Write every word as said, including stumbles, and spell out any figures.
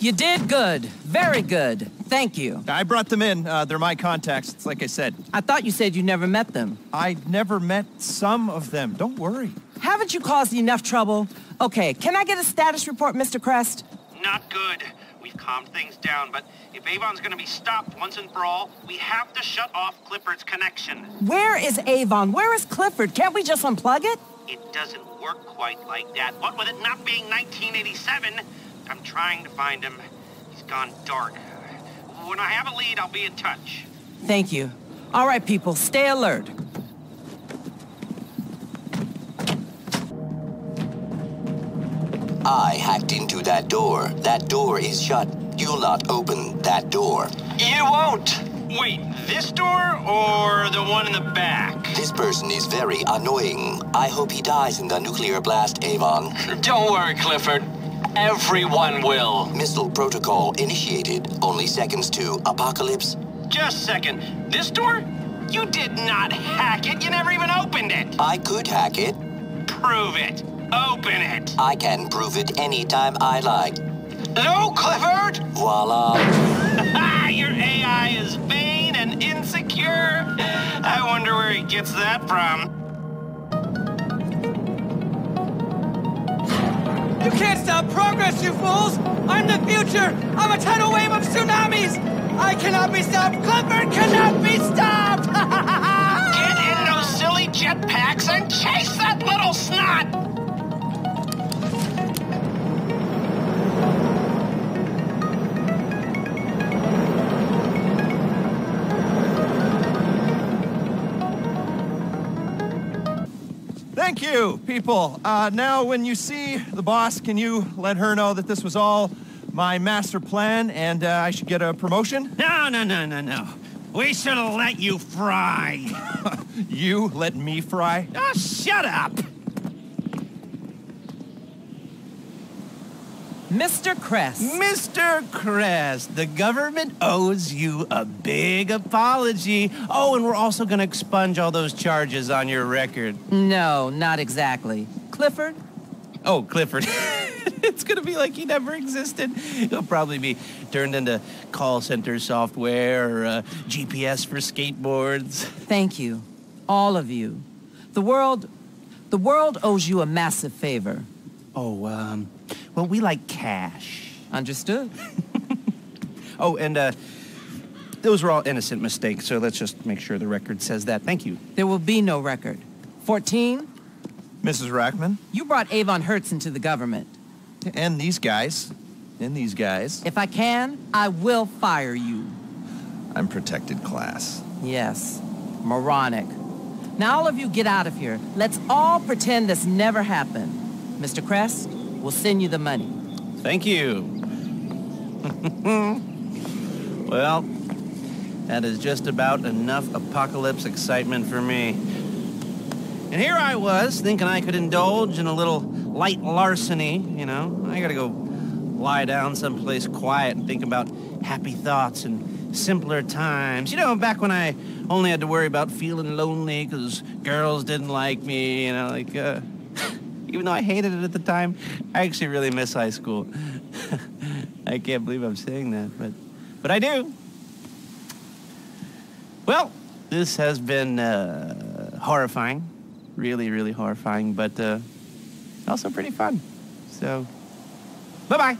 You did good. Very good. Thank you. I brought them in. Uh, they're my contacts. It's like I said. I thought you said you never met them. I never met some of them. Don't worry. Haven't you caused enough trouble? Okay, can I get a status report, Mister Crest? Not good. We've calmed things down, but if Avon's gonna be stopped once and for all, we have to shut off Clifford's connection. Where is Avon? Where is Clifford? Can't we just unplug it? It doesn't work quite like that. What with it not being nineteen eighty-seven, I'm trying to find him. He's gone dark. When I have a lead, I'll be in touch. Thank you. All right, people, stay alert. I hacked into that door. That door is shut. You'll not open that door. You won't! Wait, this door or the one in the back? This person is very annoying. I hope he dies in the nuclear blast, Avon. Don't worry, Clifford. Everyone will. Missile protocol initiated. Only seconds to apocalypse. Just a second. This door? You did not hack it. You never even opened it. I could hack it. Prove it. Open it. I can prove it anytime I like. No, Clifford! Voila. Your A I is vain and insecure. I wonder where he gets that from. You can't stop progress, you fools! I'm the future! I'm a tidal wave of tsunamis! I cannot be stopped! Clifford cannot be stopped! Get in those silly jetpacks and chase that little snot! Thank you, people. Uh, now, when you see the boss, can you let her know that this was all my master plan and uh, I should get a promotion? No, no, no, no, no. We should have let you fry. You let me fry? Oh, shut up! Mister Crest. Mister Crest, the government owes you a big apology. Oh, and we're also going to expunge all those charges on your record. No, not exactly. Clifford? Oh, Clifford. It's going to be like he never existed. He'll probably be turned into call center software or uh, G P S for skateboards. Thank you, all of you. The world, the world owes you a massive favor. Oh, um... well, we like cash. Understood. Oh, and uh, those were all innocent mistakes, so let's just make sure the record says that. Thank you. There will be no record. fourteen? Missus Rackman? You brought Avon Hertz into the government. And these guys. And these guys. If I can, I will fire you. I'm protected class. Yes. Moronic. Now all of you get out of here. Let's all pretend this never happened. Mister Crest? We'll send you the money. Thank you. Well, that is just about enough apocalypse excitement for me. And here I was, thinking I could indulge in a little light larceny, you know. I gotta go lie down someplace quiet and think about happy thoughts and simpler times. You know, back when I only had to worry about feeling lonely because girls didn't like me, you know, like, uh... even though I hated it at the time, I actually really miss high school. I can't believe I'm saying that, but but I do. Well, this has been uh, horrifying, really, really horrifying, but uh, also pretty fun. So, bye-bye.